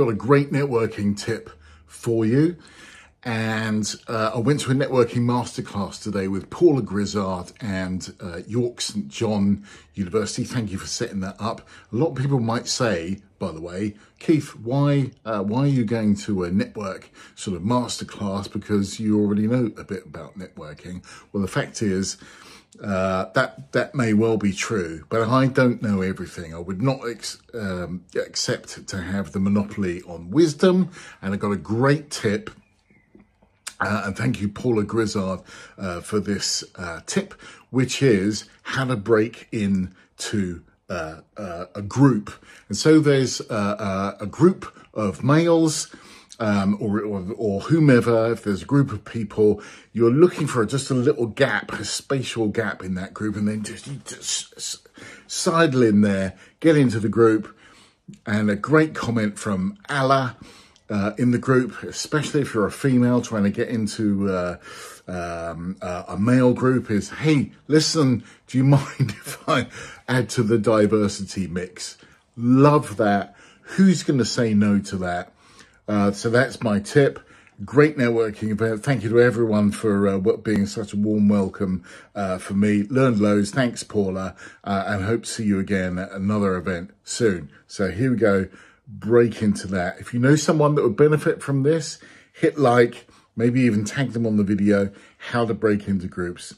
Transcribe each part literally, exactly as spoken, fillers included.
got a great networking tip for you. And uh, I went to a networking masterclass today with Paula Grizzard and uh, York St John University. Thank you for setting that up. A lot of people might say, by the way, Keith, why uh, why are you going to a network sort of masterclass? Because you already know a bit about networking. Well, the fact is uh, that that may well be true, but I don't know everything. I would not ex um, accept to have the monopoly on wisdom. And I got a great tip. Uh, and thank you, Paula Grizzard, uh, for this uh, tip, which is how to break into uh, uh, a group. And so there's uh, uh, a group of males um, or, or, or whomever. If there's a group of people, you're looking for just a little gap, a spatial gap in that group, and then just, just sidle in there, get into the group. And a great comment from Alla. Uh, in the group, especially if you're a female trying to get into uh, um, uh, a male group, is, hey, listen, do you mind if I add to the diversity mix? Love that. Who's going to say no to that? Uh, so that's my tip. Great networking event. Thank you to everyone for uh, what being such a warm welcome uh, for me. Learned loads. Thanks, Paula. Uh, and hope to see you again at another event soon. So here we go. Break into that. If you know someone that would benefit from this, hit like, maybe even tag them on the video, how to break into groups.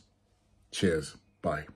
Cheers. Bye.